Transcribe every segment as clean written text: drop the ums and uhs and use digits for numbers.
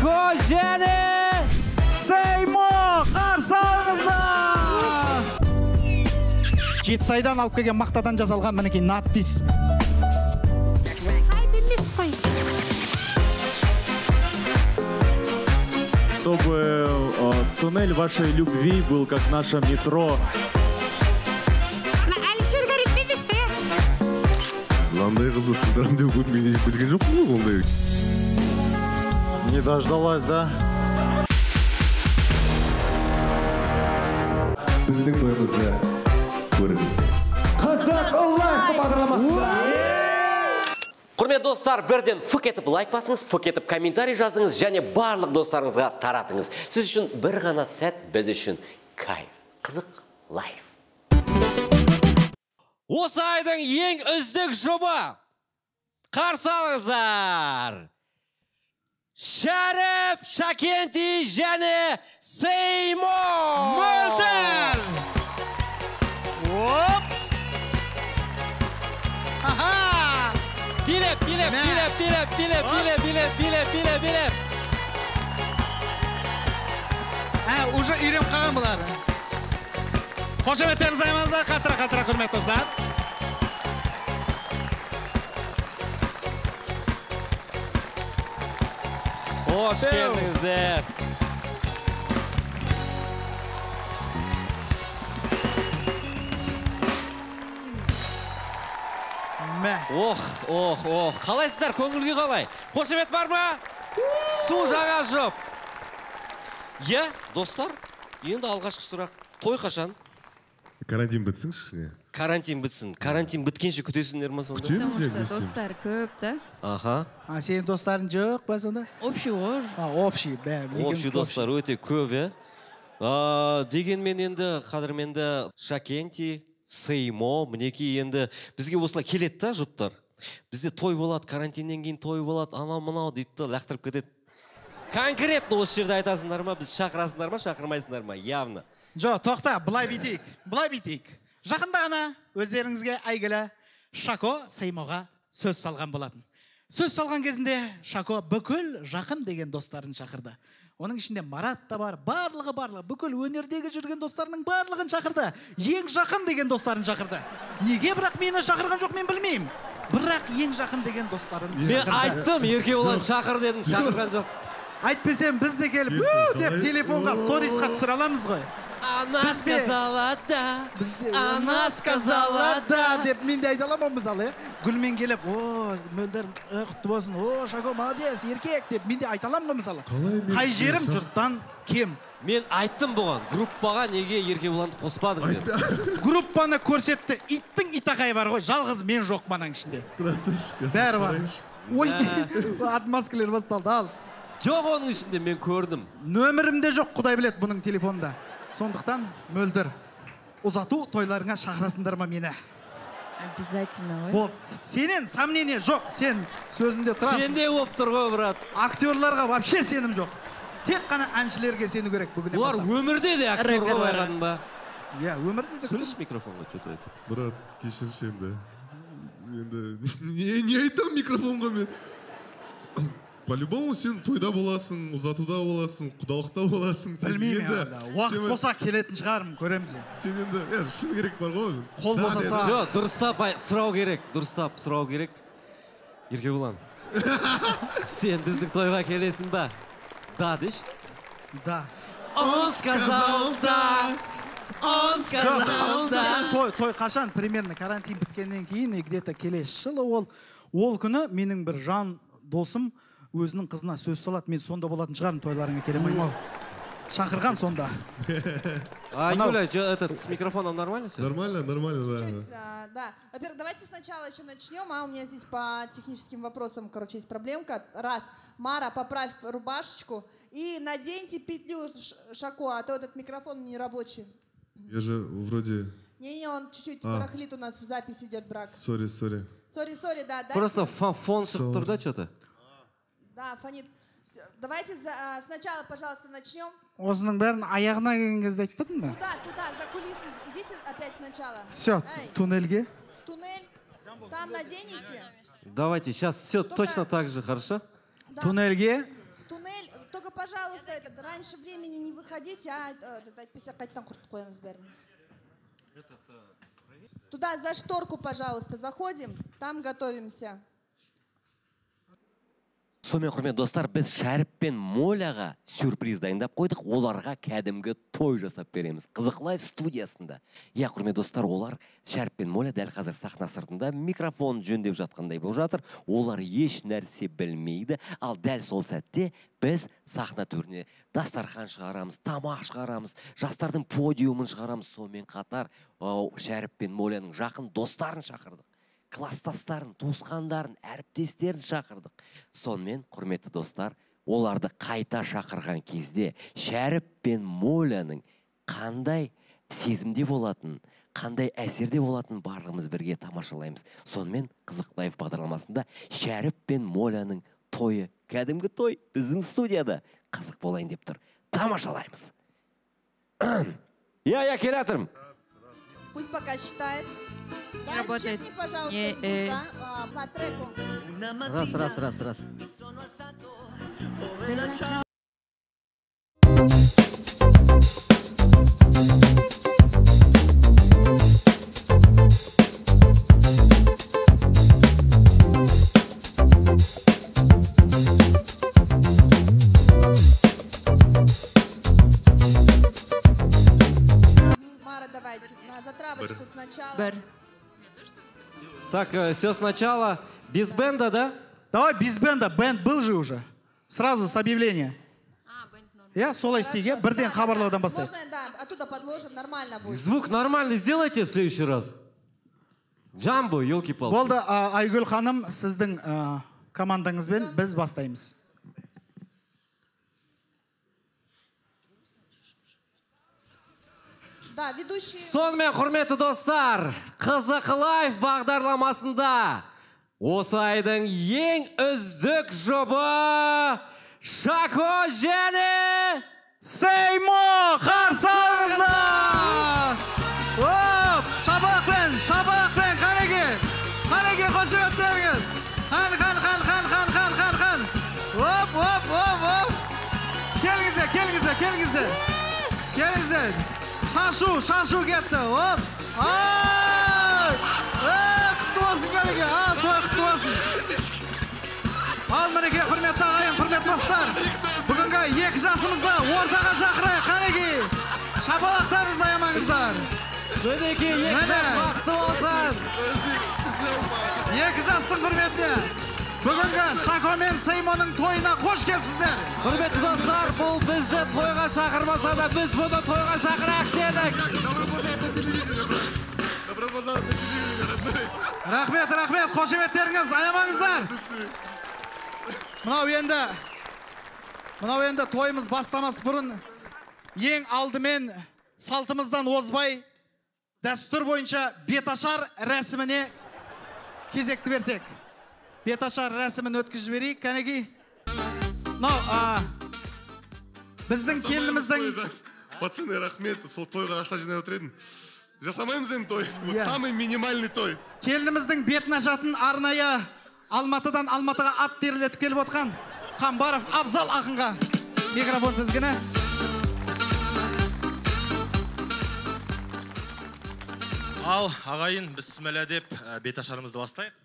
Шако жени Say Mo қарсаңыздар. Жетісайдан алып келген мақтадан жазалған мінекей надпис. Чтобы туннель вашей любви был как наше метро. Не дождалась, да? Құрмет достар, бірден фық етіп лайк басыңыз, фық етіп комментарий жазыңыз, және барлық достарыңызға таратыңыз. Сіз үшін бір ғана сәт, біз үшін кайф. Qyzyq Live. Осы айдың ең үздік жұбы. Қарсы алыңыздар. Sharip, Shakenti және Say Mo. Moldir. Оп. Аха. Билеп. Уже ирем қаған бұлары. Қошеметтеріңіз аймаңызға қатыра-қатыра құрмет достар. Қош келдіңіздер. Ох. Қалайсыздар, көңілге қалай. Қошемет бар ма? Су жаға жоқ. Е, достар, енді алғашқы сұрақ. Той қашан? Карантин бітсін шіне. Карантин бітсін. Карантин біткенше күтесіңдер ма сонда? Күтеміз. Достар көп, да? Аха. А сенің достарың жоқ па сонда? Общий ор. Общий, бәрі. Общий достар өте көп, е? Дегенмен енді қадірменді Shakenti, Say Mo, мінекі енді бізге осылай келетті жұптар. Бізде той болады, карантиннен кейін той болады, анау-мынау дейді, лақтырып кетеді. Конкретно осы жерде айтасыңдар ма, біз шақырасыңдар ма, шақырмайсыңдар ма, явно. Жо, тоқта, бұлай бітейік. Жақында ғана өздеріңізге әйгілі Шако Say Mo'ға сөз салған болатын. Сөз салған кезінде Шако бүкіл жақын деген достарын шақырды. Оның ішінде Марат та бар, барлығы, бүкіл өнердегі жүрген достарының барлығын шақырды. Ең жақын деген достарын шақырды. Неге бірақ мені шақырған жоқ, мен білмеймін. Бірақ ең жақын деген достарын шақырды. Мен айттым, еркебұлан шақыр дедім, шақырған жоқ. Айтпесем, біз де келіп, деп телефонға, сторисқа түсіре аламыз ғой. Она сказала да, деп мен де айта аламыз ал. Гүлмен келіп, о, Мөлдір, құтты болсын, о, Шако, молодец, еркек, деп мен де айта аламыз ал. Қай жерім жұрттан кем? Мен айттым бұған, группаға неге еркебұланды қоспадың деп. Группаны көрсетті, иттің итағай бар ғой, жалғыз мен жоқ манаң ішінде. Бәрі бар. Ой, атмаскілер басталды, ал. Жоқ, оның ішінде мен көрдім. Нөмірімде жоқ, құдай білет бұның телефонда. Сондықтан, Мөлдір, ұзату тойларыңа шақырасындар ма мені? Обязательно, ой. Болды, сенен сомнение жоқ, сен сөзінде тұрасың. Сенде оп тұрға, брат. Актерларға вообще сенім жоқ. Тек қана әншілерге сену керек бүгінде. Олар өмірде де актерға байған ба? Иә, өмірде де. Сөйлес микрофонға, что-то айтып. Брат, кешірші енді. Не айтам микрофонға мен. По-любому сен тойда боласың, ұзатуда боласың, құдалықта боласың. Білмейме, уақыт болса келетін шығарым, көреміз. Сен енді, шын керек бар ғой. Қол босаса. Жоқ, дұрыстап сұрау керек. Еркебұлан, сен біздің тойға келесің ба? Да, деш? Да. Он сказал да. Той қашан, примерно, карантин біткеннен кейін, где-то келесі жылы ол күні менің бір жан досым өзінің қызына сөз салады, мен сонда болатын шығарым тойларыңа келемін. Шақырған сонда. Айгуля, с микрофоном нормально все? Нормально, да. Во-первых, давайте сначала еще начнем, у меня здесь по техническим вопросам, короче, есть проблемка. Раз, Мара, поправь рубашечку и наденьте петлю Шако, а то этот микрофон не рабочий. Я же вроде... Не-не, он чуть-чуть барахлит у нас в записи идет брак. Сори, да. Просто фон туда что-то. Да, фонит. Давайте сначала, пожалуйста, начнем. Озның бәрін аяғына келген кезде айтпадың ба? Туда, за кулисы. Идите опять сначала. Все, туннельге. В туннель. Там наденете. Давайте, сейчас все точно так же, хорошо? Туннельге. В туннель. пожалуйста, этот, раньше времени не выходите, а туда за шторку, пожалуйста, заходим, там готовимся. Сонымен, құрмет достар, біз Шәріп пен Моляға сюрприз дайындап қойдық, оларға кәдімгі той жасап береміз. Qyzyq Live студиясында. Я, құрмет достар, олар Шәріп пен Моля дәл қазір сахна сыртында микрофон жөндеп жатқандай болып жатыр. Олар еш нәрсе білмейді, ал дәл сол сәтте біз сахна төріне дастархан шығарамыз, тамақ шығарамыз, жастардың подиумын шығарамыз. Сонымен қатар Шәріп пен Моляның жақын достарын шақырдық. Кластастарын, туысқандарын, әріптестерін шақырдық. Сонымен, құрметті достар, оларды қайта шақырған кезде Шәріп пен Моляның қандай сезімде болатын, қандай әсерде болатын барлығымыз бірге тамашалаймыз. Сонымен, Qyzyq Live бағдарламасында Шәріп пен Моляның тойы, кәдімгі той, біздің студияда қызық болайын деп тұр. Тамашалаймыз. Я келе жатырмын. Пусть пока считает. Да, чекни, пожалуйста, звука по треку. Раз, раз, раз, раз. Так, все сначала. Без бенда, да? Давай без бенда. Бенд был же уже. Сразу с объявления. Я соло стиге. Берден хабарлаудан басайт. Можно, да, оттуда подложим. Нормально будет. Звук нормальный сделайте в следующий раз. Джамбо, елки-палки. Болды, Айгүл ханым, сіздің командаңызбен біз бастаймыз. Сонымен, құрметті достар, Qyzyq Live бағдарламасында осы айдың ең үздік жұбы ШАКО және Say Mo қарсаңызда! Шабақпен, қареке қошып өттеріңіз! Қан! Оп! Келіңіздер! Шашу кетті, оп! Құтты болсын, көреге! Құтты болсын! Ал мінеке, құрметті ағайын, құрметті достар! Бүгінгі екі жасымызды ортаға шақырайық, қанеке! Шапалақтарыңызды аямаңыздар! Мінеке, екі жас бақыты болсын! Екі жастың құрметіне! Бүгінгі ШАКО мен Say Mo'ның тойына қош келсіздер. Құрметті достар, бұл бізді тойға шақырмаса да, біз бұны тойға шақырайық дедік. Рахмет, қошеметтеріңіз, аямаңыздар. Мынау енді тойымыз бастамас бұрын ең алдымен салтымыздан озбай дәстүр бойынша беташар рәсіміне кезекті берсек. Беташар рәсімін өткізіп жіберейік, кәнеки. Біздің келініміздің... Пацаны, рахмет, сол тойға ашта жинай отыр едім. Жасамаймыз енді той, самый минимальный той. Келініміздің бетін ашатын арнайы Алматыдан Алматыға ат терлетіп келіп отқан Қамбаров Абзал ақынға микрофон тізгіні. Ал, ағайын, біз смәлі деп беташарымызды бастайық.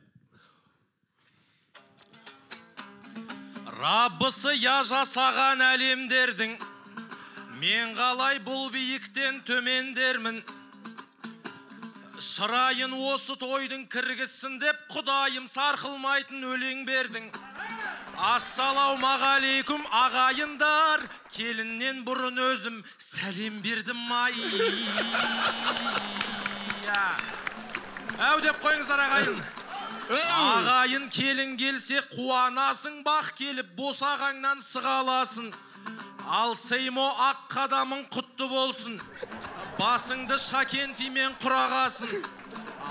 Раббысы я жасаған әлемдердің, мен қалай бұл биіктен төмендермін. Шырайын осы тойдың кіргізсін деп, Құдайым сарқылмайтын өлең бердің. Ассалаумағалейкум, ағайындар, келіннен бұрын өзім сәлем бердім ай. Әу деп қойыңыздар ағайын. Ағайын келін келсе қуанасың, бақ келіп босағаңнан сығаласын. Ал Say Mo ақ қадамың құтты болсын, басыңды Shakentiмен құрағасын.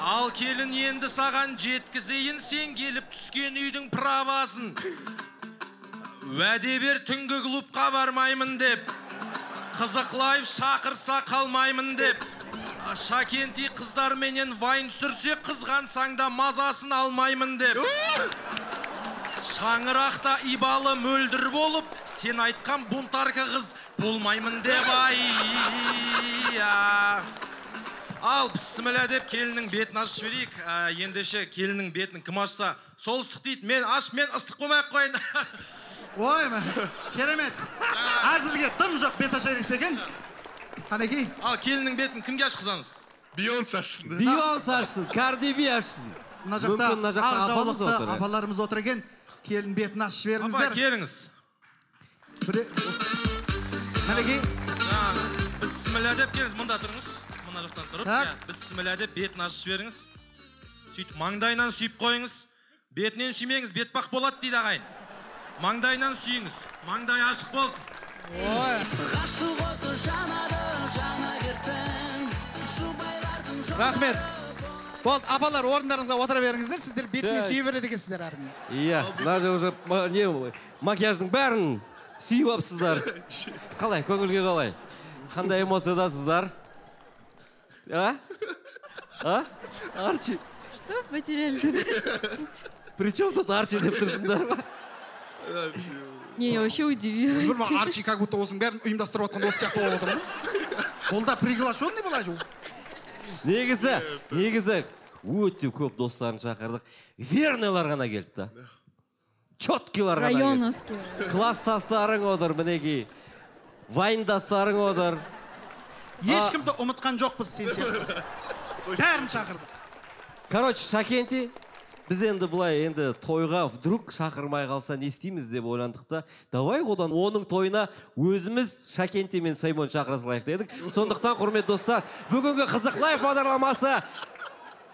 Ал келін енді саған жеткізейін, сен келіп түскен үйдің правасын. Уәде бер түнгі клубқа бармаймын деп, Qyzyq Live шақырса қалмаймын деп. Shakenti қыздарменен вайн сүрсе, қызғансаң да мазасын алмаймын деп. шаңырақта ибалы мөлдір болып, сен айтқан бунтарка қыз болмаймын деп ай. Ал, бісміллә деп келінің бетін ашып берейік. Ендеше келінің бетін кім ашса сол ыстық дейді. Мен ыстық болмай-ақ қойын. Ой, керемет. Әзілге тым жоқ бет ашай десекен. Қанекей? Ал, келінің бетін кімге аш қызамыз? Бейонс ашсын. Бейонс ашсын, Кардиби ашсын. Мүмкін ақ жаулықты апаларымыз отыр екен. Келін бетін ашып беріңіздер. Апа, келіңіз. Қанекей? Бісміллә деп келіңіз, мұнда тұрыңыз. Мына жақтан тұрып, бісміллә деп бетін ашып беріңіз. Сөйтіп, маңдайынан сүйіп қойыңыз. Бетінен сүймеңіз, бетпақ болады дейді ағайын. Маңдайынан сүйіңіз, маңдай ашық болсын. Қашық оты жанадың, жана берсін. Рахмет. Болды, апалар, орындарыңызға отыра беріңіздер. Сіздер бетінен сүйе береді екенсіздер әрмен. Иә, нәже уже макияждың бәрін сүйіп апсыздар. Қалай, көңілге қалай. Қандай эмоциядасыздар? А? А? Арчи. Что? Потеряли. При чем тут Арчи деп тұрсындар ма? Не, я вообще удивилась. Бурма, Арчи как будто осень бәрін ұйымдастырып атқан осы сияқты болып отыр. Ол да приглашенный была жоқ. Негізі, өте көп достарын шақырдық. Верныйлар ғана келді. Четкилар ғана келді. Районовский. Класстастарың отыр, мінекей. Вайндастарың отыр. Ешкімді ұмытқан жоқпыз сенсер. Бәрін шақырдық. Короче, Шакенти. Біз енді бұлай, енді тойға вдруг шақырмай қалса не істейміз деп ойландықта, давай одан оның тойына өзіміз Шакенти мен Say Mo шақырасылайық дедік. Сондықтан, құрмет достар, бүгінгі Qyzyq Live бағдарламасы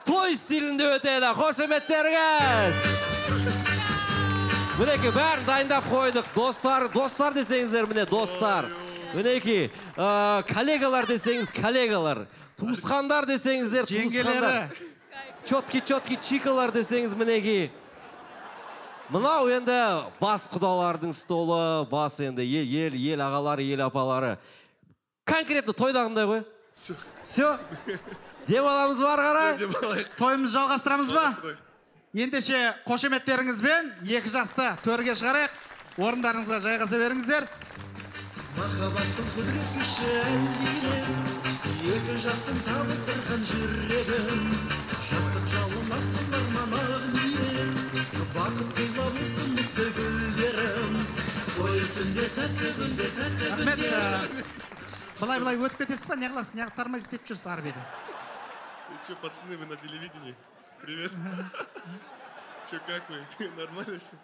той стилінде өтеді. Қошеметтеріңіз! Мінекі, бәрін дайындап қойдық. Достар десеңіздер, міне, достар. Мінекі, коллегалар десеңіз, коллегалар. Туысқандар десеңіздер, туысқандар. Четки-четки чикалар десеңіз мінеге. Мынау енді бас құдалардың столы, бас енді ел ағалары, ел апалары. Конкретно тойдағында ғой? Все. Дем аламыз бар қарай? Тойымыз жалғастырамыз ба? Ендеше қошеметтеріңізбен екі жасты төрге шығарайық. Орындарыңызға жайғаса беріңіздер. Махаббаттың құдіретінші әйелім, екі жастың табыстырған жүрегім. Жастық жалынар сынарман ағнием, бақыт сыйлап өсімдікті гүлдерім. Ой үстінде тәтті күнде, тәтті күнде. Былай-былай өтіп кетесіз ба? Не қыласыз, не қытармайсыз деп жүрсіз арбеді. Че, пацаны, вы на телевидении? Привет. Че, как вы? Нормально все?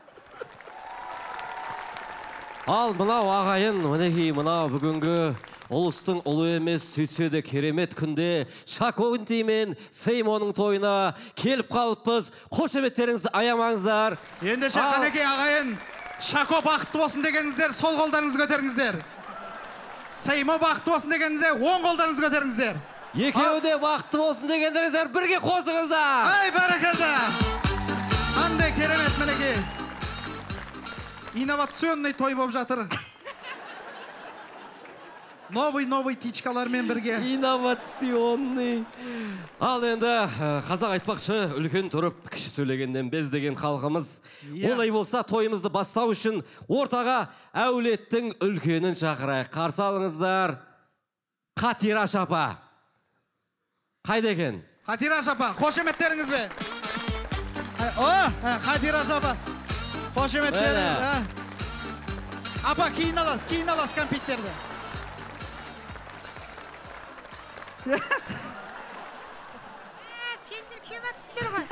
Ал, мынау ағайын, мінекей, мынау бүгінгі ұлыстың ұлы емес сөйтсе де керемет күнде Shakenti мен Say Mo'ның тойына келіп қалыппыз. Қошеметтеріңізді аямаңыздар. Ендеше, қанекей ағайын, Shako бақытты болсын дегеніздер, сол қолдарыңызды көтеріңіздер. Say Mo бақытты болсын дегеніздер, оң қолдарыңызды көтеріңіздер. Екеуі де бақытты болсын дегендеріңіздер, бірге қосыңыздар. Ай, бәрекелді. Инновационный той болып жатыр. Новый тичкалармен бірге. Инновационный. Ал енді қазақ айтпақшы үлкен тұрып кіші сөйлегенден без деген халқымыз. Олай болса тойымызды бастау үшін ортаға әулеттің үлкенін шақырайық. Қарсы алыңыздар. Қатираш апа. Қайда екен? Қатираш апа, қошеметтеріңіз бе? О, Қатираш апа. Қошеметтеріңіз. Апа, кейін алас кәмпиттерді. Сендер кем әпсілдер ғой.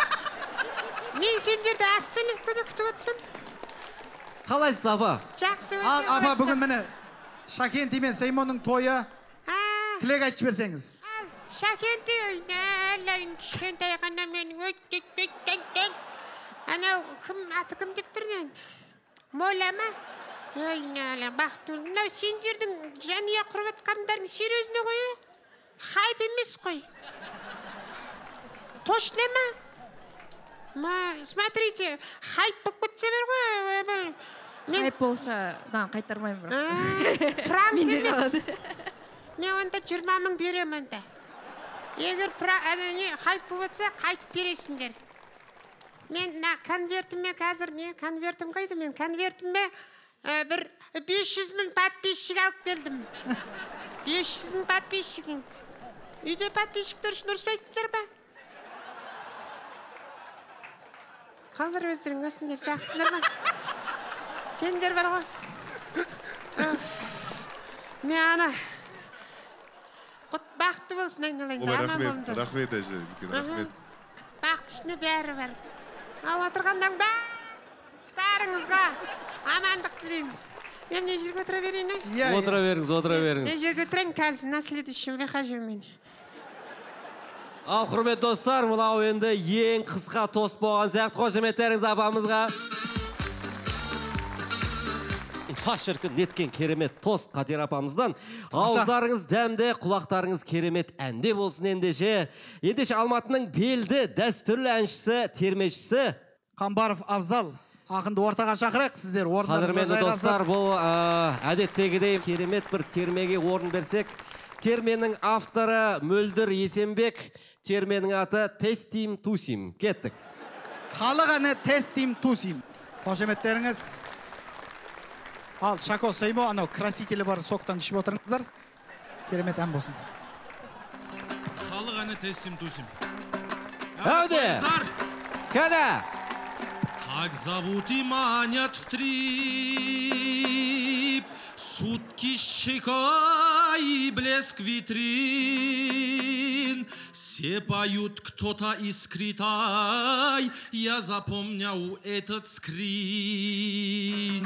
Мен сендерді ассөліп көді күтіп өтсім. Қалайсыз, апа? Жақсы өтіп өтсім. Апа, бүгін мені Shakenti мен Say Mo'ның тойы. Тілек айтшы берсеңіз. Shakenti өзіне әлін кішкентай ғана менің өттеттеттеттен. Анау аты кім деп тұрдың? Мола ма? Бақтың, сендердің жәния құрбатқарындарын серьезіне қойы? Хайп емес қой. Точно ма? Смотрите, хайп болып кетсе бер ғой. Хайп болса, қайтармаймын бірақ. Трамп емес. Мен онда 20 000 берем онда. Егер хайп болса, қайтып бересіңдер. мен на конвертіме қазір не конвертім қойды мен конвертіме бір 500 000 подписчик алып келдім. 500 000 подписчигім. Үйде подписчиктер үшін ұрыспайсыңдар ба? Қалдыр өздерің өсіңдер, жақсыңдар ма? Сендер бар ғой. Мен ана құт бақты болсын айналайын. Рахмет, рахмет әже. Бақты ішіне бәрі бар. Ау отырғандан ба? Старыңызға амандық тілеймін. Мен не жерге отыра берейін? Отыра беріңіз, отыра беріңіз. Мен жерге отырайын, қазір на следующем выхожу мен. Ал, құрмет достар, мынау енді ең қысқа тост болған сияқты. Қошеметтеріңіз апамызға. Шіркін, неткен керемет тост Қатер апамыздан. Ауыздарыңыз дәмде, құлақтарыңыз керемет әнде болсын ендеше. Ендеше Алматының белді дәстүрлі әншісі, термешісі Қамбаров Абзал. Ақынды ортаға шақырық, сіздер орындарыңызға жайрасып. Қадірменді достар, бұл әдеттегідей керемет бір термеге орын берсек. Терменің авторы Молdir Есенбек, терменің аты Тестим Тусим. Кеттік. Халық әні Тестим Тусим. Қошеметтеріңіз. Ал, ШАКО, Say Mo, анау красителі бар соқтан ішіп отырыңыздар. Керемет ән болсын. Халық әні Тестим Тусим. Әуде! Кәді! Как зовут и манят в трип сутки щека и блеск витрин. Все поют кто-то из Китай, я запомнил этот скрин.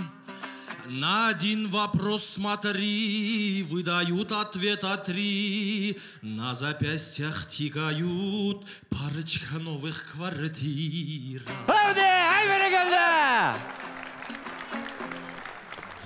На один вопрос смотри, выдают ответа 3. На запястьях тикают парочка новых квартир.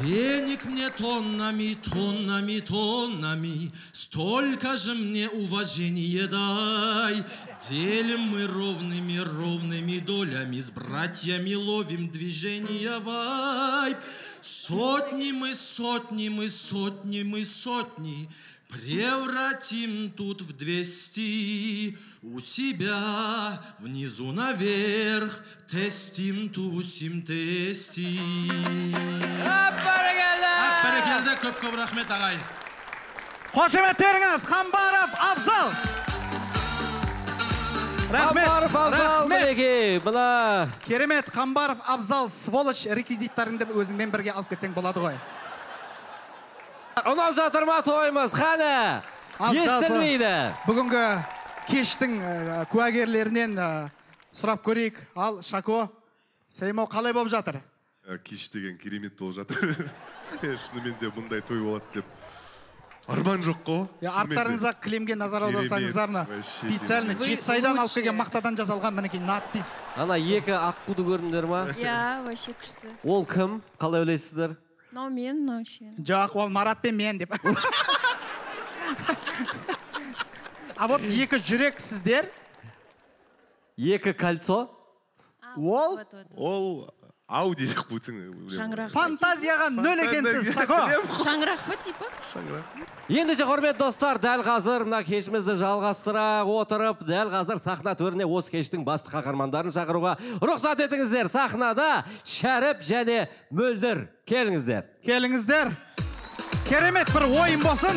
Денег мне тоннами, тоннами, тоннами, столько же мне уважения дай. Делим мы ровными, ровными долями, с братьями ловим движение вайб. Сотни мы, сотни мы, сотни мы, сотни превратим тут в 200. У себя внизу наверх тестим, тусим, тестим. Аппарагерді көп-көп рахмет ағайын. Қошеметтеріңіз, Қамбаров Абзал. Қамбаров Абзал, мінеке, бұла... Керемет, Қамбаров Абзал, сволыш реквизиттарыңды өзіңмен бірге алып кетсең болады ғой. Ұнап жатырма тойымыз, қаны, естілмейді. Бүгінгі кештің куәгерлерінен сұрап көрейік. Ал, ШАКО, Say Mo, қалай болып жатыр? Кеш деген керемет болып жатыр. Шынымен де бұндай той болады деп. Арман жоқ қо? Арттарыңызға кілемге назар аударсаңыздарына специально Жетісайдан алып келген мақтадан жасалған мінекей надпис. Ана екі аққуды көрдіңдер ма? Иә, вообще күшті. Ол кім? Қалай білесіздер? Но мен, но шен. Жоқ, ол Марат пен мен деп. А вот екі жүрек сіздер? Екі кольцо? Ол? Ол... Ау десек бұйтың. Фантазияға нөл екенсіз, ШАКО. Шаңырақ бұ, типа? Шаңырақ. Ендіше, құрмет достар, дәл қазір мына кешімізді жалғастыра отырып, дәл қазір сахна төріне осы кештің басты қаһармандарын шақыруға рұқсат етіңіздер. Сахнада Sharip және Moldir. Келіңіздер. Келіңіздер. Керемет бір ойын болсын.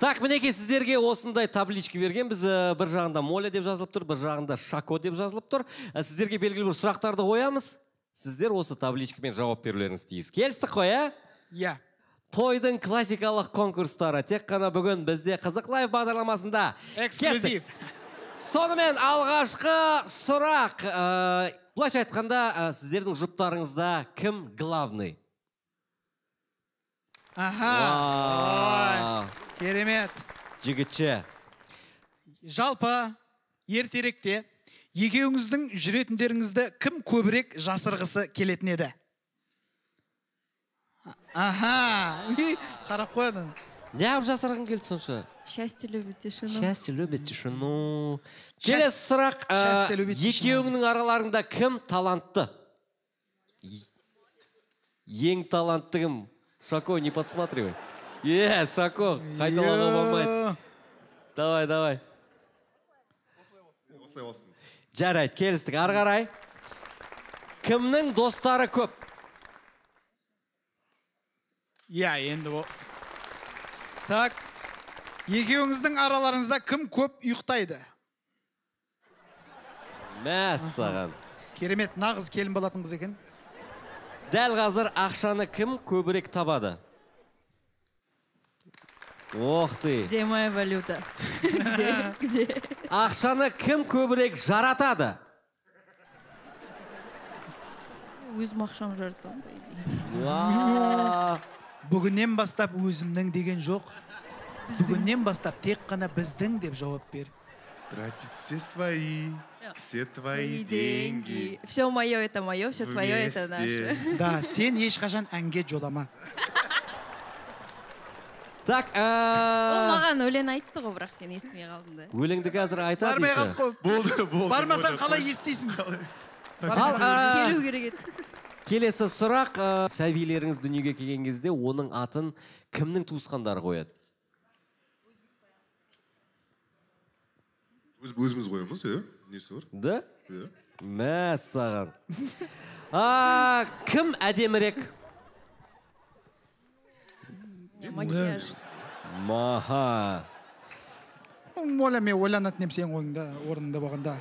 Так, мінеке, сіздерге осындай таблички берген. Біз бір жағында Моля деп жазылып тұр, бір жағында ШАКО деп жазылып тұр. Сіздерге белгілі бір сұрақтарды қоямыз. Сіздер осы табличкімен жауап берулеріңіз тиіс. Келістік қой, ә? Иә. Тойдың классикалық конкурстары тек қана бүгін бізде Qyzyq Live бағдарламасында. Эксклюзив. Сонымен алғашқы сұрақ. Былайша айтқанда, сіздердің жұптарыңызда кім главный? Аха. Керемет. Жігітше. Жалпы, ертеректе, екеуіңіздің жүретіндеріңізді кім көбірек жасырғысы келетін еді? Аха, қарап қойдың. Не ап жасырғын келді сонша? Счастье любит тишину. Счастье любит тишину. Келесі сұрақ, екеуіңнің араларында кім талантты? Ең таланттығым. Шако, не подсматривай. Е, Шако, қайталаға болмайды. Давай, давай. Жарайды, келістік. Арғарай. Кімнің достары көп? Я, енді бұл. Так. Екеуіңіздің араларыңызда кім көп ұйықтайды? Мәссаған. Керемет, нағыз келін болатын қыз екен. Дәл қазір ақшаны кім көбірек табады? Ох ты. Где моя валюта? Где? Ақшаны кім көбірек жаратады? Өзім ақшам жаратам. Бүгіннен бастап өзімнің деген жоқ. Бүгіннен бастап тек қана біздің деп жауап бер. Тратить все свои, все твои деньги. Все мое это мое, все твое это наше. Да, сен ешқашан әнге жолама. Так, Ол маған өлең айтты ғой, бірақ сен естімей қалдың да. Өлеңді қазір айтады. Бармай қалды ғой. Болды, болды. Бармасаң қалай естисің? Келу керек еді. Келесі сұрақ, сәбилеріңіз дүниеге келген кезде оның атын кімнің туысқандары қояды? Өзіміз қойымыз, несі бар? Да? Мәссаған. Кім әдемірек? Макияж. Маха. Оля, мен ойланатын ем сен ойыңда, орнында болғанда.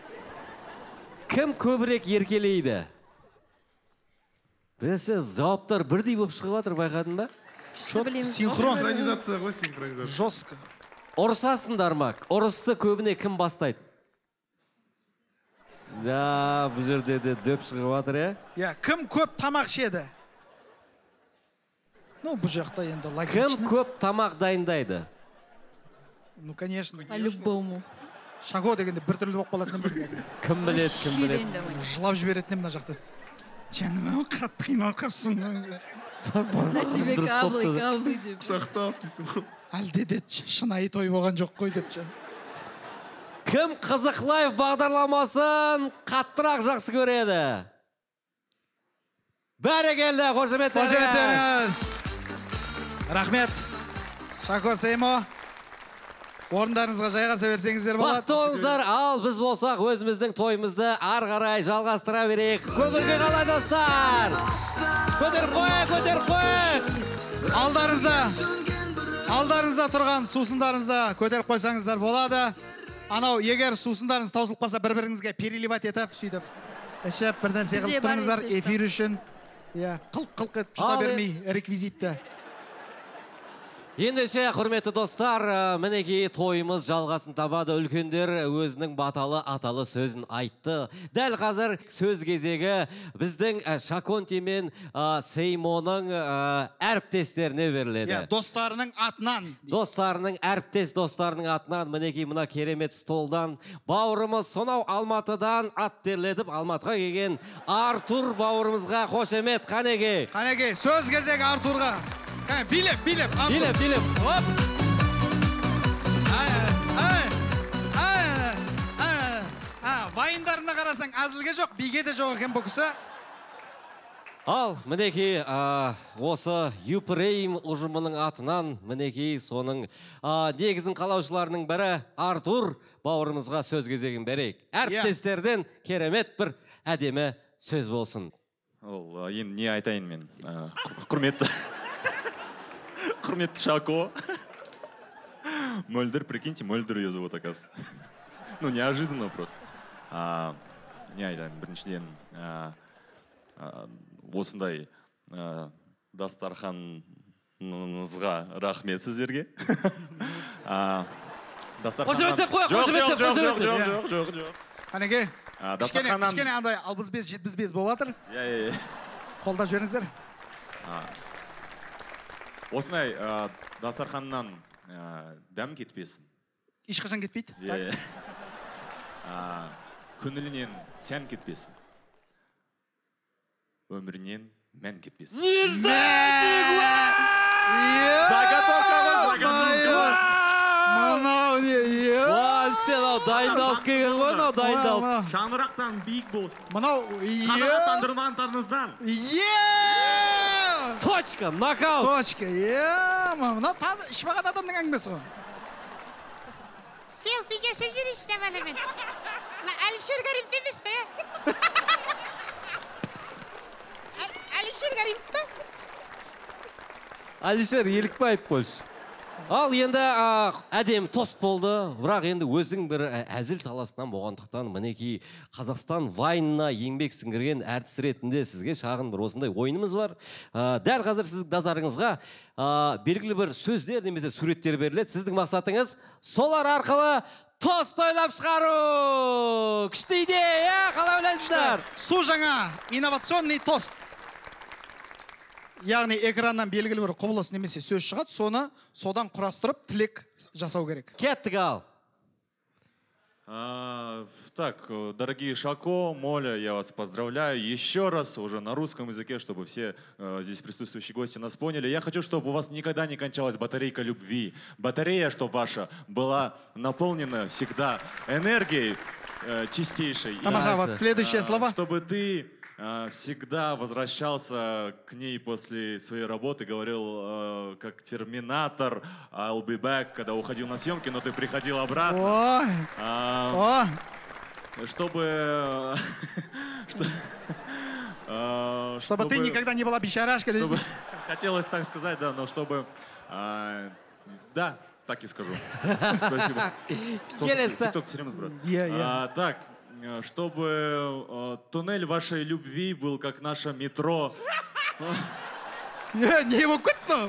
Кім көбірек еркелейді? Бәсі, жауаптар бірдей болып шығып атыр, байқадың ба? Синхрон. Жостқа. Орысасыңдар ма? Орысты көбіне кім бастайды? Да, бұл жерде де дөп шығып атыр, кім көп тамақ шеді? Ну, бұл жақта енді логично. Кім көп тамақ дайындайды? Ну, конечно. По-любому. Шако дегенде бір түрлі боқ болатыным білмеді. Кім білет, кім білет. Жылап жіберетінім мына жақта. Жаным, қатты қимау қапсың. На тебе каблы, каблы деп. Шақтап дейсің. Әлде де шынайы той болған жоқ қой деп жан. Кім Qyzyq Live бағдарламасын қаттырақ жақсы көреді? Бәрекелді, қошеметтеріңіз. Қошеметтеріңіз. Рахмет. Шако, Say Mo. Орындарыңызға жайғаса берсеңіздер болады. Бақытты болыңыздар, ал біз болсақ өзіміздің тойымызды арғарай жалғастыра берейік. Көңілге қалай достар. Көтер қойы, көтер қойы. Алдарыңызда. Алдарыңызда тұрған сусындарыңызда көтеріп қойсаңыздар болады. Анау, егер сусындарыңыз таусылпаса бір-біріңізге переливат етіп, сөйтіп. Ішіп, бірден сеғылып тұрыңыздар эфир үшін. Қылқ-қылқ етіп жұта бермей, реквизитті. Енді ше, құрметті достар, мінекей тойымыз жалғасын табады. Үлкендер өзінің баталы, аталы сөзін айтты. Дәл қазір сөз кезегі біздің Shakenti мен Say Mo'ның әріптестеріне беріледі. Достарының атынан. Достарының, әріптес достарының атынан. Мінекей мына керемет столдан бауырымыз сонау Алматыдан ат терлетіп Алматыға келген Артур бауырымызға қошемет. Қанеке? Қанеке, сөз кезегі Артурға. Билеп, билеп, билеп, билеп. Оп. Вайындарына қарасаң, әзілге жоқ, биге де жоқ екен бұл кісі. Ал, мінекей, осы Юпрейм ұжымының атынан, мінекей, соның негізін қалаушыларының бірі Артур бауырымызға сөз кезегін берейік. Әріптестерден керемет бір әдемі сөз болсын. Ол, енді не айтайын мен? Құрметті. Құрметті Шако. Молдир, прикиньте, Молдир ее зовут, оказывается. Ну, неожиданно просто. Не айтайын, біріншіден осындай дастарханыңызға рахмет сіздерге. Қошеметтеп қояқ, қошеметтеп, қошеметтеп. Жоқ. Қанеке, кішкене андай 65-75 болатыр. Қолдап жіберіңіздер. Осынай дастарханнан дәм кетпесін. Ешқашан кетпейді? Көңілінен сән кетпесін. Өмірінен мән кетпесін. Заготовка! Заготовка! Мынау не? Вообще мынау дайындалып келген ғой, мынау дайындалып. Шаңырақтан биік болсын. Мынау қанаттандырғандарыңыздан. Точка, нокаут. Точка. Мынау шпагат адамның әңгімесі ғой. Селфи жасап жүр іште мені мен. Әлішер Гарипов емес пе? Әлішер Гарипов па? Алишер Елікбаев болсын. Ал енді әдем тост болды, бірақ енді өзің бір әзіл саласынан болғандықтан мінекей Қазақстан вайнына еңбек сіңірген әртіс ретінде сізге шағын бір осындай ойынымыз бар. Дәл қазір сіздің назарыңызға белгілі бір сөздер немесе суреттер беріледі. Сіздің мақсатыңыз солар арқылы тост ойлап шығару. Күшті идея, қалай ойлайсыздар? Су жаңа инновационный тост. Яғни экраннан белгілі бір құбылыс немесе сөз шығады, соны содан құрастырып тілек жасау керек. Кеттік ал. Так, дорогие Шако, Моля, я вас поздравляю еще раз уже на русском языке, чтобы все здесь присутствующие гости нас поняли. Я хочу, чтобы у вас никогда не кончалась батарейка любви. Батарея, чтобы ваша была наполнена всегда энергией чистейшей. Вот следующие слова. Чтобы ты всегда возвращался к ней после своей работы, говорил как терминатор I'll be back, когда уходил на съемки, но ты приходил обратно. Чтобы ты никогда не была бечарашкой. Хотелось так сказать, да, но чтобы... Да, так и скажу. Спасибо. Тик-ток все время сбрат. Так. Чтобы туннель вашей любви был как наше метро. Не его купно.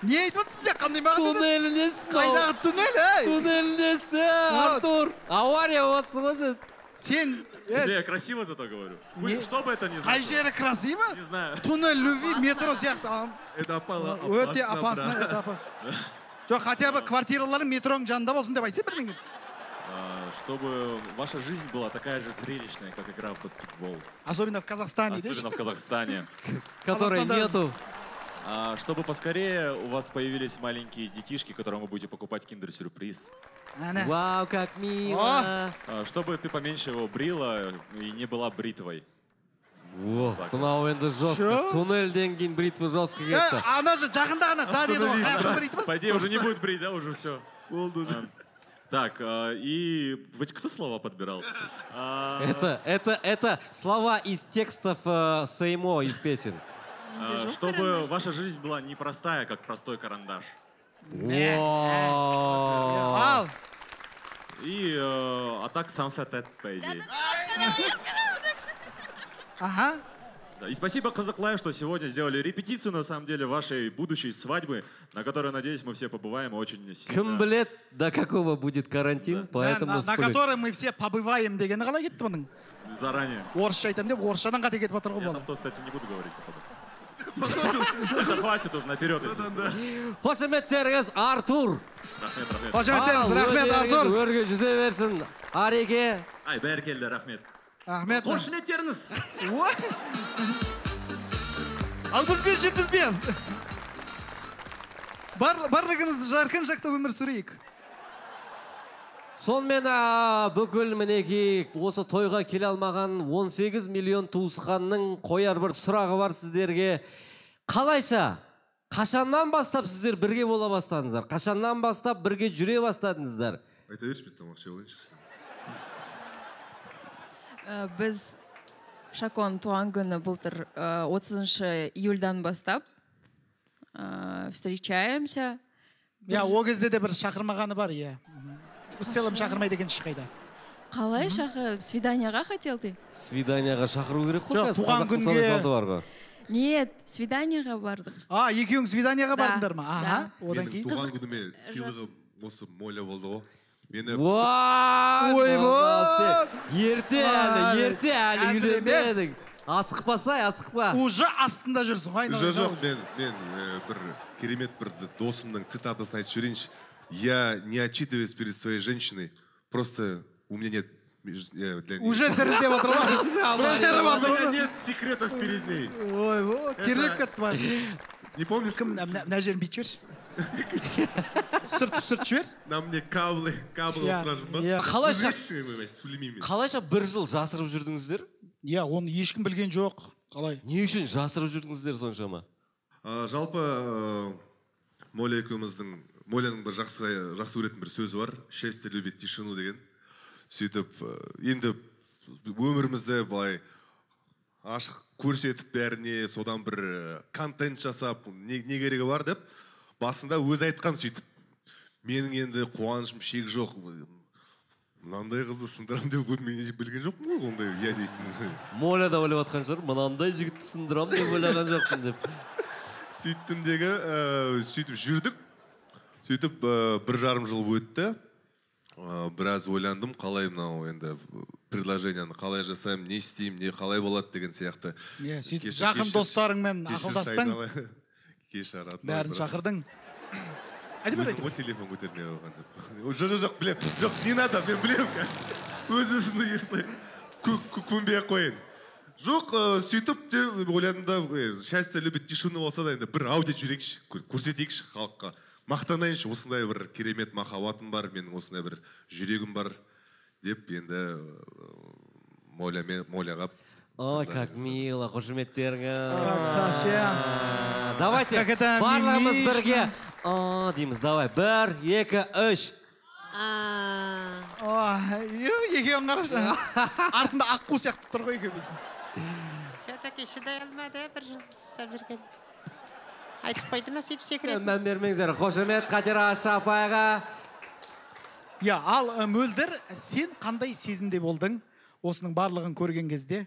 Не, вот сяком не могу. Туннель не с. Кайда туннель, эй? Туннель не с. Артур. Авария вот смотрит. Сен. Я красиво зато говорю. Что бы это ни значило. А еще это красиво? Не знаю. Туннель любви, метро сяком. Это опасно. Это опасно, это опасно. Что хотя бы квартира ларм метро джанда возьмем давайте блин. Чтобы ваша жизнь была такая же зрелищная, как игра в баскетбол. Особенно в Казахстане. Особенно в Казахстане. Которой нету. Чтобы поскорее у вас появились маленькие детишки, которым вы будете покупать киндер-сюрприз. Вау, как мило. Чтобы ты поменьше его брила и не была бритвой. О, туннель жестко. Туннель деньги, бритва жестко. Она же джагандана, да, бритва. По идее, уже не будет брить, да, уже все. Так, и... Кто слова подбирал? Это слова из текстов Say Mo, из песен. Чтобы ваша жизнь была не простая, как простой карандаш. И... А так сам сатет, по идее. Ага. И спасибо Qyzyq Live, что сегодня сделали репетицию, на самом деле, вашей будущей свадьбы, на которой, надеюсь, мы все побываем очень сильно. Кымблет, до какого будет карантин, да. Поэтому... На которой мы все побываем, деген ғала кетті бұның? Заранее. Орысша айтам деп, орысшадан қате кетіп отырғы болды. Я там-то, кстати, не буду говорить, походу. Это хватит уже, наперед. Қошеметтеріңіз, Артур. Рахмет, рахмет. Қошеметтеріңіз, рахмет, Артур. Өрге жүзе берсін, Ареке. Ай, бәркелді, рахмет. Қошеметтеріңіз. Алпызбез, жетпізбез. Барлығыңыз жарқын жақта өмір сүрейік. Сонымен бүкіл мінеки осы тойға келе алмаған 18 миллион туысқанның қояр бір сұрағы бар сіздерге. Қалайша, қашаннан бастап сіздер бірге бола бастадыңыздар? Қашаннан бастап бірге жүре бастадыңыздар? Айта берші беттім, ақша алайыншықсын. Біз Шакон туған күні былтыр 30 июльдан бастап встречаемся. Ол кезде де бір шақырмағаны бар, иә. В целом шақырмайды екенсіз қайда. Қалай шақыр? Свиданияға хотел ты? Свиданияға шақыру керек қой. Туған күнге. Нет, свиданияға бардық. Екеуің свиданияға бардыңдар ма? Менің туған күніме сыйлығым осы Моля болды ғой. Ерте әлі үйленбедің. Асықпасай, асықпа. Уже астында жүрсің. Жоқ, мен керемет бір досымның цитатасын айтып жіберейінші. Я не отчитываюсь перед своей женщиной, просто у меня нет... Уже тірілдеп отырмай. У меня нет секретов перед ней. Керлік көтті бар. Не помнишь? Мына жерін бейт жүрші. Сырт жібер. Намне кабылы, кабылы отыражым ба? Қалайша бір жыл жасырып жүрдіңіздер? Иә, оны ешкім білген жоқ. Қалай? Не үшін жасырып жүрдіңіздер соншама? Жалпы Моля екеуміздің, Моляның бір жақсы өретін бір сөзі бар. Счастье любит тишину деген. Сөйтіп, енді өмірімізді былай ашық көрсетіп бәріне, содан бір контент жасап, не керегі бар деп, басында өз айтқан сөйтіп. Менің енді қуанышым шек жоқ. Мынандай қызды сындырам деп мен білген жоқпын ғой, ондай я дейтін. Моля да ойлап атқан шығар, мынандай жігітті сындырам деп ойлаған жоқпын деп. Сөйттім дегі, сөйтіп жүрдік. Сөйтіп бір жарым жыл өтті. Біраз ойландым, қалай мынау енді предложенияны қалай жасаймын, не істеймін, не қалай болады деген сияқты. Жақын достарыңмен ақылдастың. Бәрін шақырдың. Өзім телефон көтермей оған деп. Жоқ, білем. Жоқ, не надо, мен білем. Өзісіні естай көмбей қойын. Жоқ, сөйтіп те ойландым да, счастье любит тишину болса да, енді бір аудио жүрекші, көрсетейікші халыққа. Мақтанайыншы, осындай бір керемет махаббатым бар, менің осындай бір жүрегім бар деп енді Моляға. Ой, как мило, қошметтеріңі. Давайте, барлығымыз бірге. Дейміз, давай, 1, 2, 3. Екеуім қараша. Артында аққу сияқты тұр ғой екеуіміздің. Все-таки шыдай алмады, бір жыл сап жүрген. Айтып қойды ма сөйтіп секрет? Мән бермеңіздер, қошемет, қатера шапайға. Ал Мөлдір, сен қандай сезімде болдың осының барлығын көрген кезде?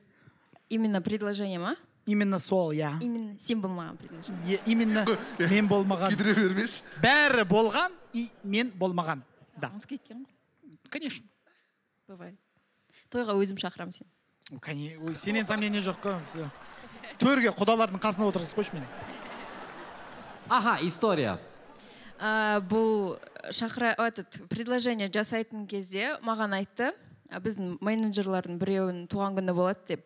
Именно предложение ма? Именно сол, я. Именно сен болмаған предложение. Именно мен болмаған. Күйдіре бермеш. Бәрі болған, мен болмаған. Ұмыт кеткен ғой? Конечно. Бывает. Тойға өзім шақырам сен. Сенен сомнение жоқ қой. Төрге құдалардың қасына отырғыз қойшы мені. Аха, история. Бұл предложение жасайтын кезде маған айтты, біздің менеджерлардың біреуінің туған күні болады деп.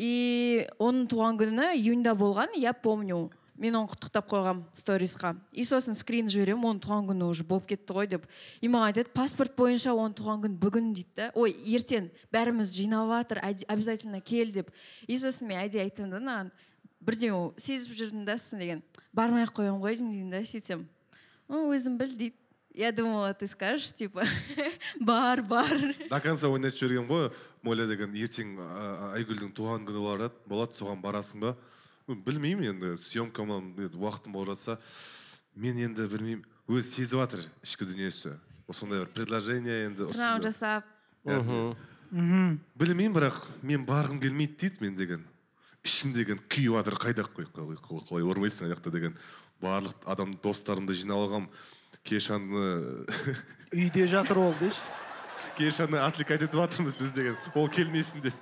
И оның туған күні июньда болған, я помню. Мен оны құттықтап қойғам сторисқа. И сосын скрин жіберем, оның туған күні уже болып кетті ғой деп. И маған айтады, паспорт бойынша оның туған күні бүгін дейді. Ой, ертең бәріміз жинаватыр, обязательно кел деп. И сосын мен әйде айтынды, бірден ол сезіп жүрдіңдасың деген. Бармай қойым ғой деймін да, сөйтсем. Өзім біл дейді. Я думала, ты скажешь, типа, бар. До конца ойнат жүрген ғой, Моля деген, ертең Айгүлдің туған күні болады, соған барасың ба? Білмеймін енді, съемкамам уақытым болып жатса, мен енді білмеймін, өзі сезіп жатыр ішкі дүниесі. Осындай бір предложение енді. Пранау жасап. Білмеймін, бірақ мен барғым келмейді дейді мен деген. Ішім деген күйі атыр қайдақ қой, ормайсың аяқта деген. Барлық адам достарымды жиналғам, Кешанны... Үйде жатыр ол, деш? Кешанны атликат етіп атырмыз біз деген, ол келмейсін деп.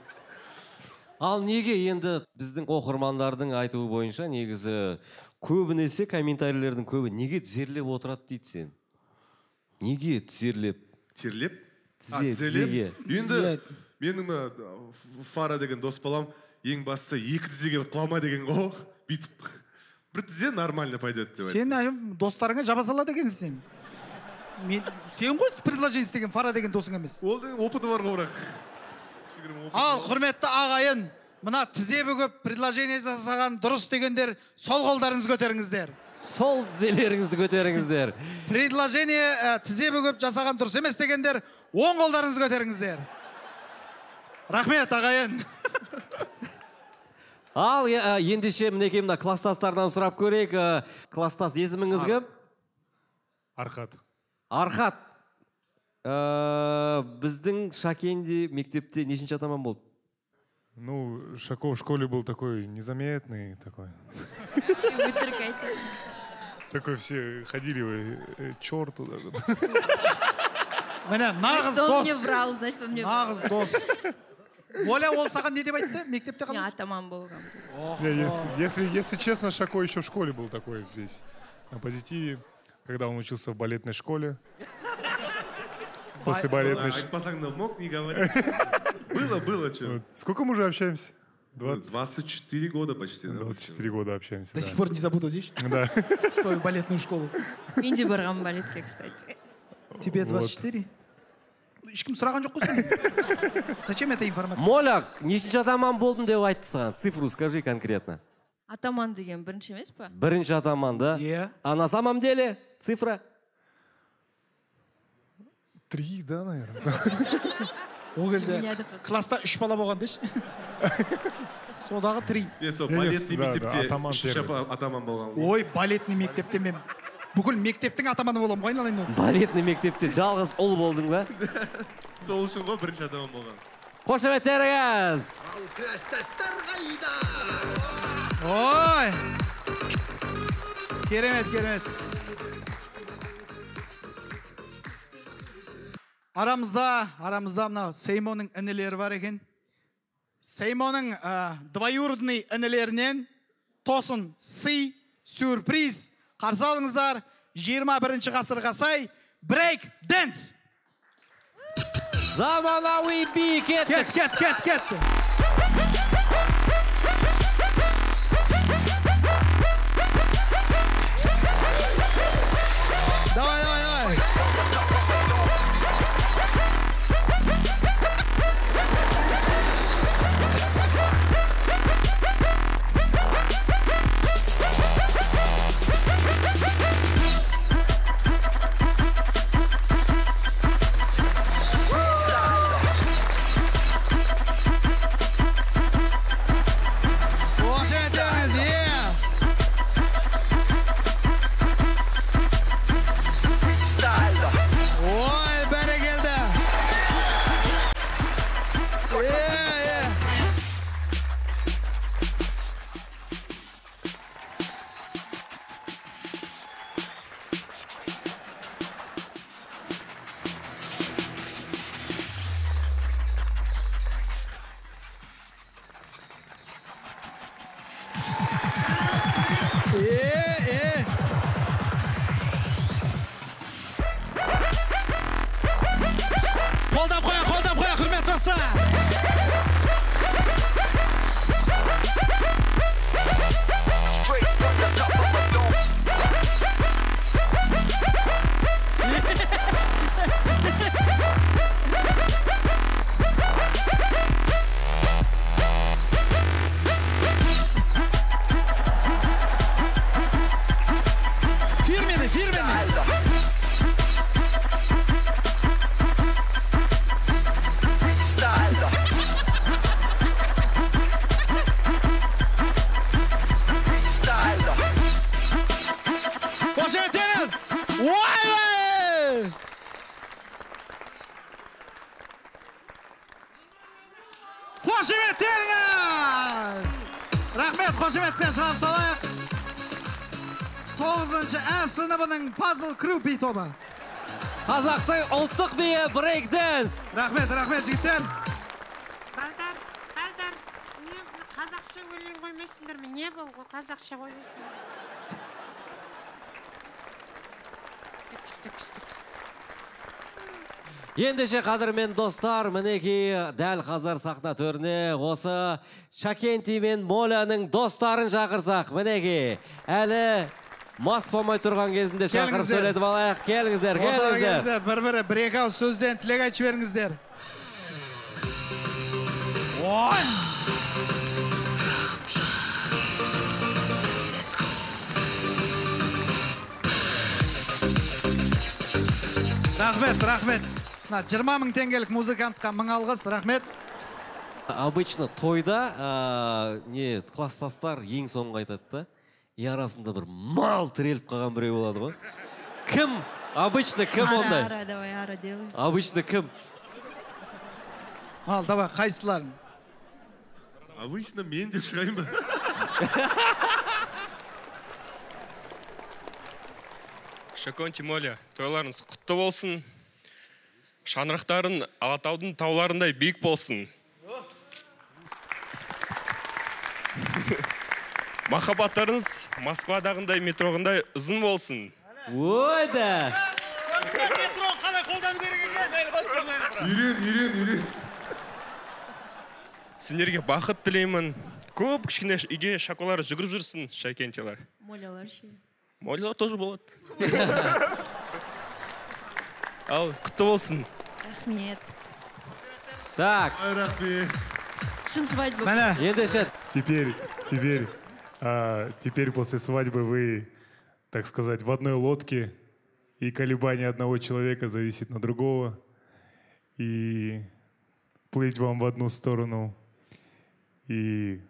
Ал неге енді біздің оқырмандардың айтуы бойынша, негізі көбінесе комментарийлердің көбі неге тізерлеп отырады дейді сен? Неге тізерлеп? Тізерлеп? Тізерлеп? Енді менің Фара деген дос балам, ең бастысы екі тізеге құлама деген ғой, бүйтіп, бір тізе нормально пайдет деп айтты. Сен достарыңа жабасалады екенсің. Сен ғой предложенец деген Фара деген досың емес. Ол деген опыты бар ғой бірақ. Ал, құрметті ағайын, мына тізе бүгіп предложенец жасаған дұрыс дегендер, сол қолдарыңызды көтеріңіздер. Сол тізелеріңізді көтеріңіздер. Предложение тізе бүгіп жасаған дұрыс емес дегендер, оң қолдарыңызды көтеріңіздер. Рахмет, ағайын. Ал, ендеше, мінекей мына кластастардан сұрап көрейік. Кластас, есіміңіз кім? Архат. Архат. Біздің Шакенди мектепте нешінші атаман болды? Ну, Шако в школе был такой незаметный, такой. Такой все ходили, черту даже. Міне, нағыз дос. Он мне врал, значит, он мне врал. Нағыз дос. Оля, ол саған не деп айтты? Мектепте қалды? Атаман болған. Если честно, Шако еще в школе был такой весь на позитиве, когда он учился в балетной школе. После балетной школы. Айтпасаң да мог не говорить. Было, что. Сколько мы уже общаемся? 24 года почти. 24 года общаемся. До сих пор не забуду, видишь? Да. Твою балетную школу. Минди барам балетке, кстати. Тебе 24? Зачем эта информация? Моля, не сейчас атаман болдым деп айтсаң. Цифру скажи конкретно. Атаман деген бірінші емес па? Бірінші атаман, да? А на самом деле цифра? 3, да, наверное. Ол кезде класста 3 бала болған дейші. Содағы 3. Балетный мектепте атаман болған. Ой, балетный мектепте мен бүкіл мектептің атаманы боламын ғой айналайын. Балетный мектепте жалғыз ұл болдың ба? Сол үшін ғой бірінші атаман болған. Қошеметтеріңіз! Ой! Керемет, керемет. Арамызда мына Say Mo'ның інілері бар екен. Say Mo'ның двоюродный інілерінен тосын, сый, сюрприз. Қарсы алыңыздар, 21-ші ғасырға сай брейк дэнс. Заманауи би кеттік. Кет. Қазақтың ұлттық бейі брейк-дэнс. Рахмет, жігіттер. Балдар, қазақша өлең қоймайсыңдар ма? Не болғын қазақша қоймайсыңдар ма? Түкіс. Ендеше қадірмен достар, мінеке дәл қазір сақна төріне осы Shakenti мен Моляның достарын шақырсақ, мінеке әлі мас болмай тұрған кезінде шақырып сөйлетіп алайық. Келіңіздер. Бір-бірі бір-екі сөзден тілек айтып беріңіздер. Рахмет. 20 000 теңгелік музыкантқа мың алғыс. Рахмет. Обычно тойда класстастар ең соңғы айтатты. И арасында бір мал тіреліп қаған біреу болады ғой. Кім? Обычно кім ондай? Ара, давай, ара, делай. Обычно кім? Ал, давай, қайсыларын? Обычно мен деп шығайын ба? Shakenti Моля, тойларыңыз құтты болсын. Шаңырақтарын Алатаудың тауларындай биік болсын. Махаббаттарыңыз Москвадағындай метроғындай ұзын болсын. Ойда! Метро қалай қолдану керек екен? Үйрен. сендерге бақыт тілеймін. Көп кішкене үйде шаколар жүгіріп жүрсін, шакентилар. Молялар ше. Молялар тоже болады. Ал, құтты болсын. Рахмет. Так. Ой, рахмет. Шын свадьба. Мана. Теперь после свадьбы вы, так сказать, в одной лодке, и колебание одного человека зависит на другого, и плыть вам в одну сторону, и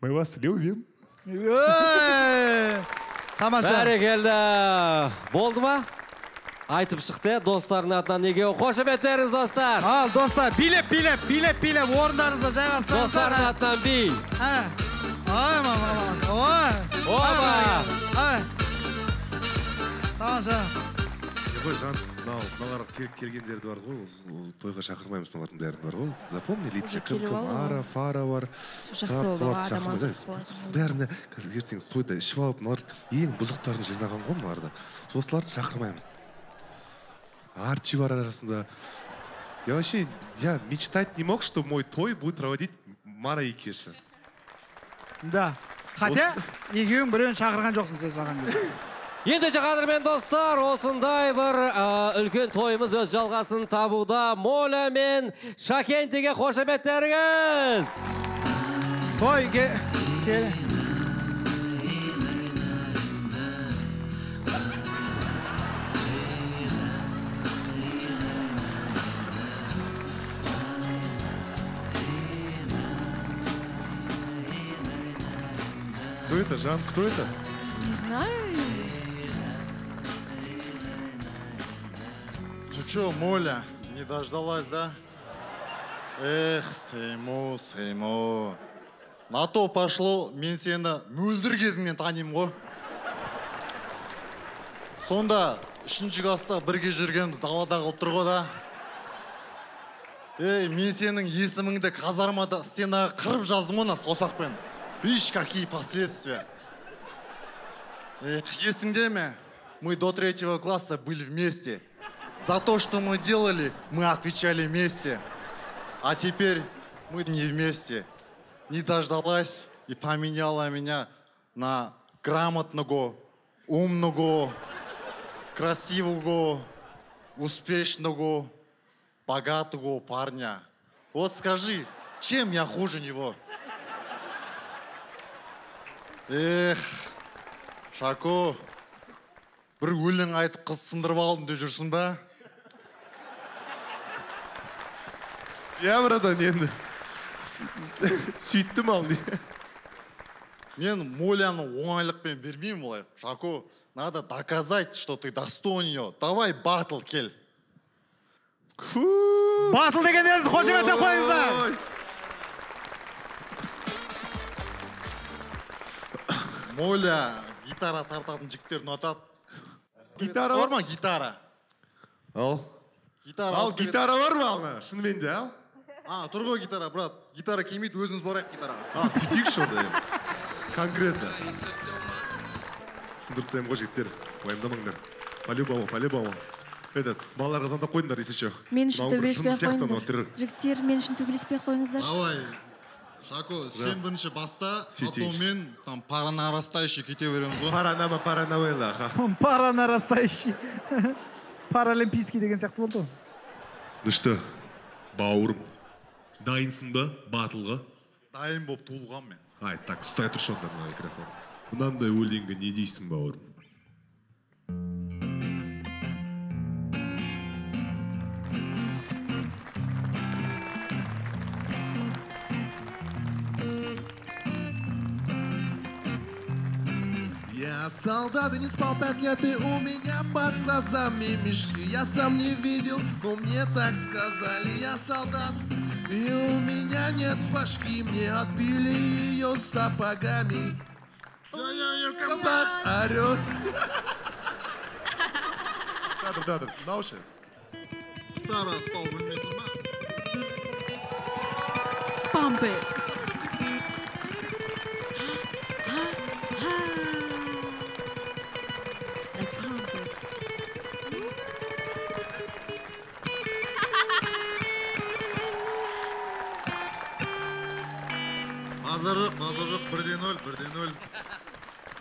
мы вас любим. Бәрекелді. Болды ма? Айтып шықты, достарының атынан неге қошып еттеріңіз, достар. Ал, достар, билеп, орындарыңызға жайғасыңыздар. Достарының атынан бей. Оба. Тамаша. Ой, жан, мағар келгендерді бар ғой, тойға шақырмаймыз мағардың бәрін бар ғой. Запомни, лице кім, ара, фара бар, сарт-суарт шақырмайды. Бәріне, қазір ертеңіз тойда ішіп алып, мағар ең бұзықтарын жинаған ғой мағарда. Осыларды шақырмаймыз. Арчи бар арасында. Я вообще, я мечтать не мог, что мой той будет проводить Мара и Кеша. Да. Хотя, екеуің біреуін шақырған жоқсын, сіз саған келді. Ендеше, қадірмен достар, осындай бір үлкен тойымыз өз жалғасын табуда. Моля мен Шакентиге қошеметтеріңіз. Той, кто это, Жан? Кто это? Не знаю. Ну что, Моля, не дождалась, да? Эх, Say Mo. На то пошло, мен сені Moldir кезіңнен таним ғой. Сонда, үшінші класста бірге жүргеніміз далада қалып тұр ғой да. Эй, мен сенің есіміңді казармада стенаға қырып жаздым оны саусақпен. Видишь, какие последствия. Есіңде ме? Мы до 3-го класса были вместе. За то, что мы делали, мы отвечали вместе. А теперь мы не вместе. Не дождалась и поменяла меня на грамотного, умного, красивого, успешного, богатого парня. Вот скажи, чем я хуже него? Эх, Шако, бір өлің айтып қыз сындырып алдым деп жүрсің ба? Я, братан, енді сүйттім ал. Мен Моляны оңайлықпен бермеймін олай. Шако, надо доказать, что ты достоин ее. Давай батл кел. Батл дегендеріңіз қошеметтеп қойыңыздар. Моля, гитара тартатын жігіттер ұнатады. Гитара бар ма? Гитара. Ал. Ал, гитара бар ма алына? Шынымен де, ал? А, тұр ғой гитара, брат. Гитара келмейді, өзіңіз барайық гитараға. А, сөйтейік шоуда енді. Конкретно. Сындырып тайым ғой жігіттер. Уайымдамаңдар. Полюбама. Этот, балаларға зандап қойдыңдар, есі че. Мен үшін төбелеспей қойыңыздар. Шако, сен бірінші баста, атау мен паранарастайшы кете береміз ғой. Паранама, паранавайла. Паранарастайшы. Паралимпийский деген сияқты болды. Ну что, бауырым, дайынсың ба батылға? Дайын болып туылған мен. Ай, так, стай тұр шонда мына микрофон. Мынандай өлеңге не дейсің, бауырым? Солдаты не спал 5 лет, и у меня под глазами мешки. Я сам не видел, но мне так сказали. Я солдат, и у меня нет башки. Мне отбили ее сапогами. Ой-ой-ой, комбат орет. Братан, на уши. Гитара стал вместе. Пампы. маза жоқ, 1-0.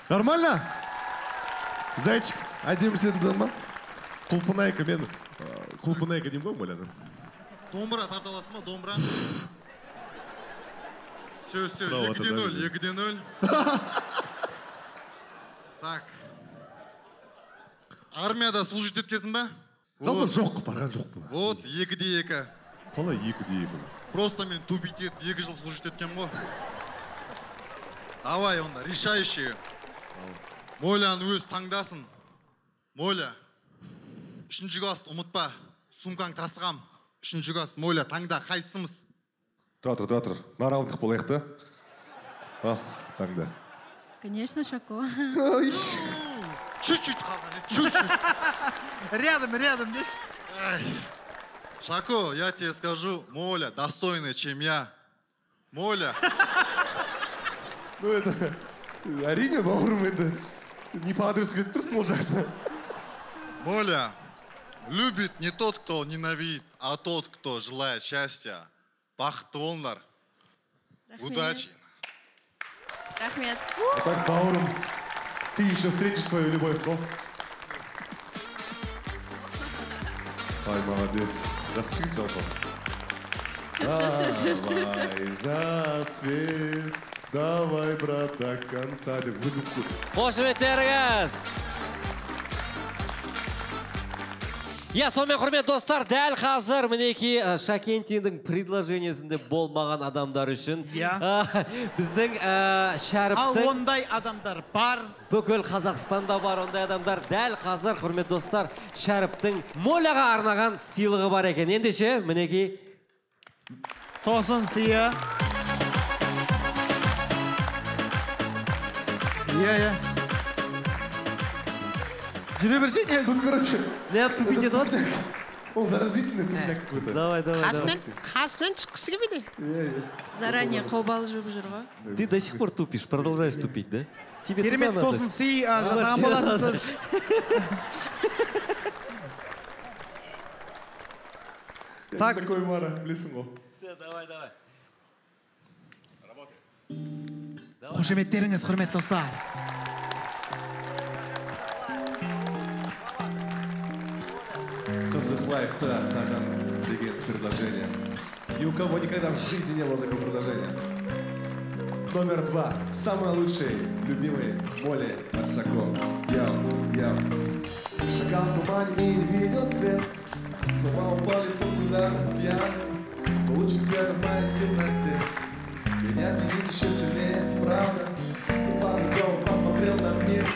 Нормально? Зайчик, один сен дома. Құлпынайка, мен құлпынайка деймін ғой мойладым. Домбыра тарталасы ма, домбыра? Все, 2-0. Так. Армияда служить еткесің ба? Жоқ, барған жоқ. Вот, 2-2. Қалай 2-2? Просто мен тупитет, 2 жыл служить еткем ғой. Давай, онда, решающие. Моляны өз таңдасын. Моля, 3-ші класс, ұмытпа. Сумкаң тасығам. 3-ші класс, Моля, таңда, қайсымыз? Тұра. Наралдық болайық та. Ал, таңда. Конечно, Шако. Чуть-чуть қалған, чуть-чуть. Рядом, здесь. Шако, я тебе скажу, Моля достойнее, чем я. Моля. Ну это, әрине, бауырым, это не по адресу кетіп тұрсың ол жақта. Моля, любит не тот, кто ненавидит, а тот, кто желает счастья. Бақытты болыңдар. Удачи. Рахмет. Итак, бауырым, ты еще встретишь свою любовь, но? Ай, молодец. Расширь жалко. Давай за цвет. Давай, брат, до конца. Вызывку. Қошметтеріңіз. Я с вами, құрмет достар, дәл қазір мінеки Шакентидің предложениесінде болмаған адамдар үшін. Біздің Шәріптің... Ал ондай адамдар бар. Бүкіл Қазақстанда бар ондай адамдар. Дәл қазір, құрмет достар, Шәріптің Моляға арнаған сыйлығы бар екен. Ендеше, мінеки... Тосын сыйы. Жүре берсей, не? Тут, короче... Нет, тупить не тот. Он заразительный у меня какой-то. Давай. Хаснен, кысы беде. Заранее қобал жөп жүрға. Ты до сих пор тупишь, продолжаешь тупить, да? Тебе туда надо. Керемет тосын сый, жазаған болатынсыз. Так. Такой Мара, білесің ол. Все, давай. Работай. Қошеметтеріңіз, құрмет достар. Qyzyq Live'та саған деген предложение. Ни у кого никогда в жизни не было такого предложения. Номер 2. Самые лучшие, любимые Моли от Шако. Я. Шагал в тумане и не видел свет. Слова упали с ударом пьян. Лучи света в моей темноте. Меня не видит еще сильнее, правда. И пару дней посмотрел на мир.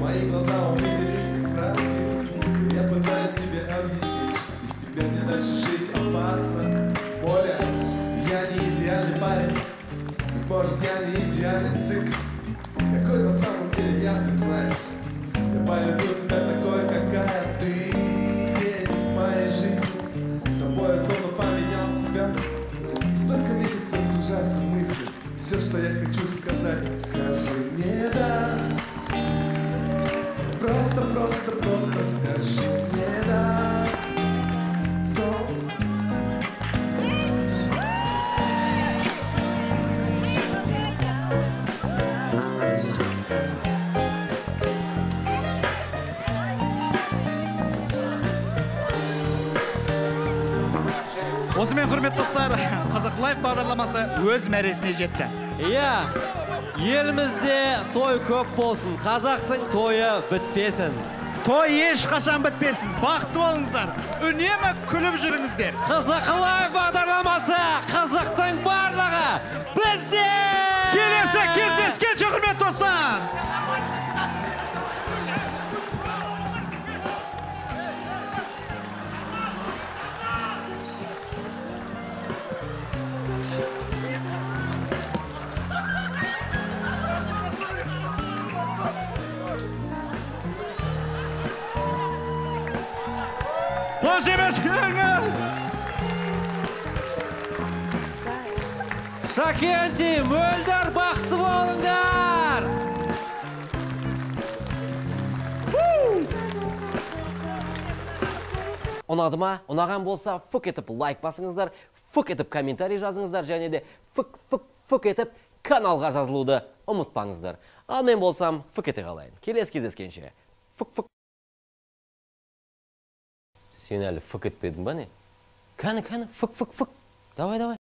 Мои глаза увидели все краски. Я пытаюсь тебе объяснить, без тебя мне дальше жить опасно. Моля, я не идеальный парень, быть может, я не идеальный сык. Какой на самом деле я, ты знаешь, я полюбил тебя такой, какая ты есть в моей жизни. С тобой я словно поменял себя, столько месяцев кружатся мысли. Все, что я хочу сказать, скажи мне да. Просто скажи мне да, солнце. Осымен, құрметті достар, Qyzyq Live бағдарламасы өз мәресіне жетті. Елімізде той көп болсын, қазақтың тойы бітпесін. Той ешқашан бітпесін, бақытты болыңыздар, үнемі күліп жүріңіздер. Qyzyq Live бағдарламасы, қазақтың барлығы бізде! Келесі кездескенше, құрметті достар! Shakenti, Moldir, бақытты болыңдар! Ұнады ма? Ұнаған болса, фық етіп лайк басыңыздар, фық етіп комментарий жазыңыздар және де фық етіп каналға жазылуды ұмытпаңыздар. Ал мен болсам фікете қалайын. Келесі кездескенше. Фік-фік. Сен әлі фік етпедің ба не? Кәні-кәні, фік-фік-фік. Давай-давай.